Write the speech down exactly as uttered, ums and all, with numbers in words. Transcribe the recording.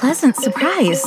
pleasant surprise.